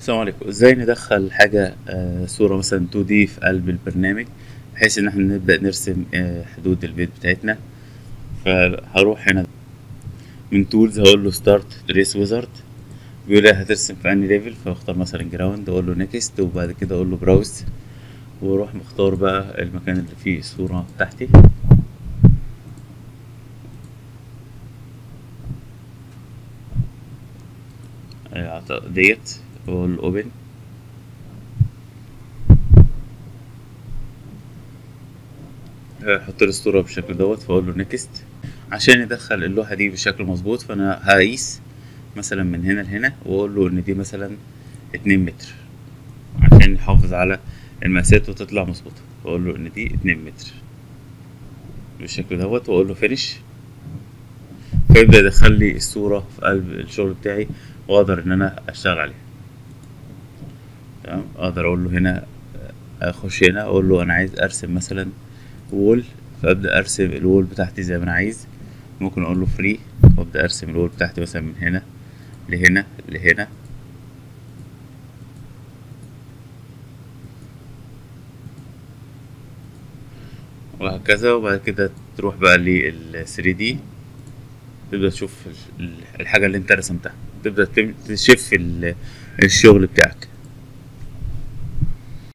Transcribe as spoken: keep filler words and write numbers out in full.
السلام عليكم. ازاي ندخل حاجه آه صوره مثلا تو دي في قلب البرنامج بحيث ان احنا نبدا نرسم آه حدود البيت بتاعتنا. فهروح هنا من تولز، هقول له ستارت تريس ويزارد، بيقول لي هترسم في انهي ليفل، فاختار مثلا جراوند، اقول له نيكست، وبعد كده اقول له براوز، واروح مختار بقى المكان اللي فيه الصوره بتاعتي. آه ديت وال اوبن. هحط الصوره بالشكل دوت، فاقول له نيكست. عشان ندخل اللوحه دي بشكل مظبوط فانا هقيس مثلا من هنا لهنا، واقول له ان دي مثلا اتنين متر عشان نحافظ على المقاسات وتطلع مظبوطه. واقول له ان دي اتنين متر بالشكل دوت، واقول له فينيش. فيبدا يدخل لي الصوره في قلب الشغل بتاعي واقدر ان انا اشتغل عليها. تمام، اقدر اقول له هنا، اخش هنا اقول له انا عايز ارسم مثلا وول، فابدا ارسم الوول بتاعتي زي ما انا عايز. ممكن اقول له فري وابدا ارسم الوول بتاعتي مثلا من هنا لهنا لهنا. وهكذا. وبعد كده تروح بقى لل ثري دي، تبدا تشوف الحاجه اللي انت رسمتها، تبدا تشوف الشغل بتاعك.